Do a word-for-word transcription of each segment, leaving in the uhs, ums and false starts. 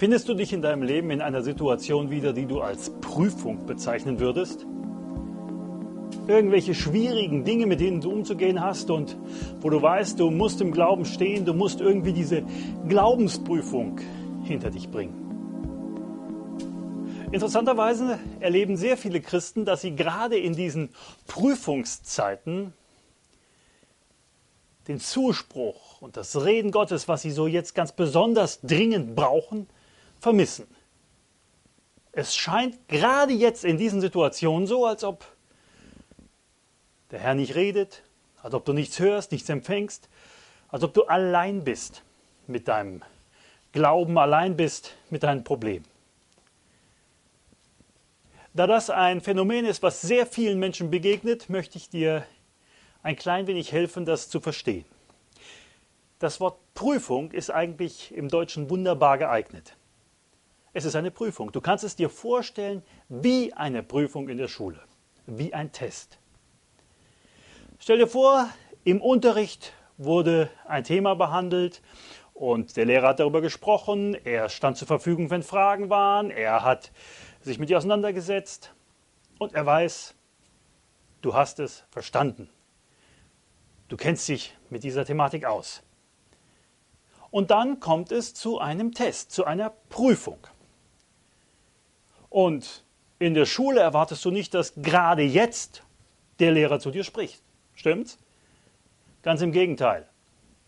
Findest du dich in deinem Leben in einer Situation wieder, die du als Prüfung bezeichnen würdest? Irgendwelche schwierigen Dinge, mit denen du umzugehen hast und wo du weißt, du musst im Glauben stehen, du musst irgendwie diese Glaubensprüfung hinter dich bringen. Interessanterweise erleben sehr viele Christen, dass sie gerade in diesen Prüfungszeiten den Zuspruch und das Reden Gottes, was sie so jetzt ganz besonders dringend brauchen, vermissen. Es scheint gerade jetzt in diesen Situationen so, als ob der Herr nicht redet, als ob du nichts hörst, nichts empfängst, als ob du allein bist mit deinem Glauben, allein bist mit deinen Problemen. Da das ein Phänomen ist, was sehr vielen Menschen begegnet, möchte ich dir ein klein wenig helfen, das zu verstehen. Das Wort Prüfung ist eigentlich im Deutschen wunderbar geeignet. Es ist eine Prüfung. Du kannst es dir vorstellen wie eine Prüfung in der Schule, wie ein Test. Stell dir vor, im Unterricht wurde ein Thema behandelt und der Lehrer hat darüber gesprochen, er stand zur Verfügung, wenn Fragen waren, er hat sich mit dir auseinandergesetzt und er weiß, du hast es verstanden. Du kennst dich mit dieser Thematik aus. Und dann kommt es zu einem Test, zu einer Prüfung. Und in der Schule erwartest du nicht, dass gerade jetzt der Lehrer zu dir spricht. Stimmt's? Ganz im Gegenteil.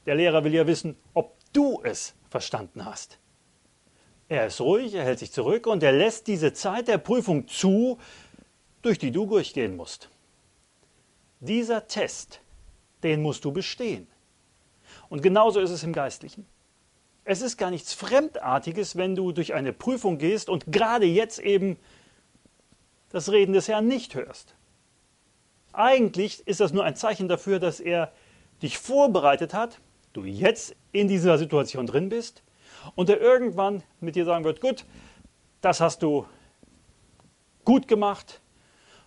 Der Lehrer will ja wissen, ob du es verstanden hast. Er ist ruhig, er hält sich zurück und er lässt diese Zeit der Prüfung zu, durch die du durchgehen musst. Dieser Test, den musst du bestehen. Und genauso ist es im Geistlichen. Es ist gar nichts Fremdartiges, wenn du durch eine Prüfung gehst und gerade jetzt eben das Reden des Herrn nicht hörst. Eigentlich ist das nur ein Zeichen dafür, dass er dich vorbereitet hat, du jetzt in dieser Situation drin bist, und der irgendwann mit dir sagen wird, gut, das hast du gut gemacht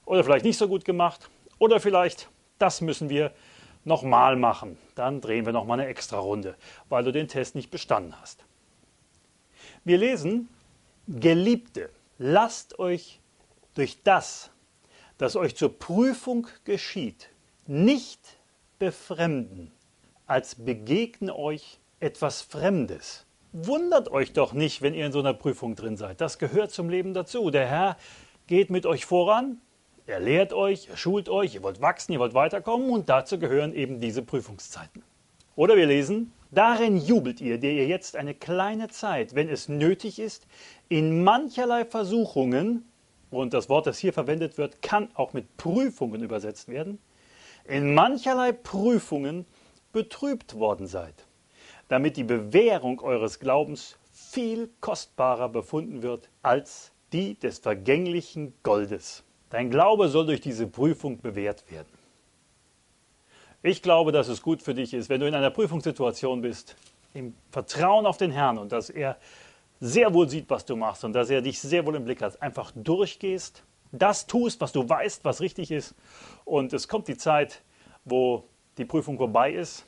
oder vielleicht nicht so gut gemacht oder vielleicht das müssen wir nochmal machen. Dann drehen wir nochmal eine extra Runde, weil du den Test nicht bestanden hast. Wir lesen, Geliebte, lasst euch durch das, das euch zur Prüfung geschieht, nicht befremden, als begegne euch etwas Fremdes. Wundert euch doch nicht, wenn ihr in so einer Prüfung drin seid. Das gehört zum Leben dazu. Der Herr geht mit euch voran, er lehrt euch, er schult euch, ihr wollt wachsen, ihr wollt weiterkommen und dazu gehören eben diese Prüfungszeiten. Oder wir lesen, darin jubelt ihr, der ihr jetzt eine kleine Zeit, wenn es nötig ist, in mancherlei Versuchungen, und das Wort, das hier verwendet wird, kann auch mit Prüfungen übersetzt werden, in mancherlei Prüfungen betrübt worden seid, damit die Bewährung eures Glaubens viel kostbarer befunden wird als die des vergänglichen Goldes. Dein Glaube soll durch diese Prüfung bewährt werden. Ich glaube, dass es gut für dich ist, wenn du in einer Prüfungssituation bist, im Vertrauen auf den Herrn und dass er sehr wohl sieht, was du machst und dass er dich sehr wohl im Blick hat. Einfach durchgehst, das tust, was du weißt, was richtig ist und es kommt die Zeit, wo die Prüfung vorbei ist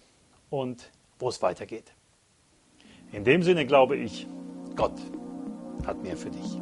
und wo es weitergeht. In dem Sinne glaube ich, Gott hat mehr für dich.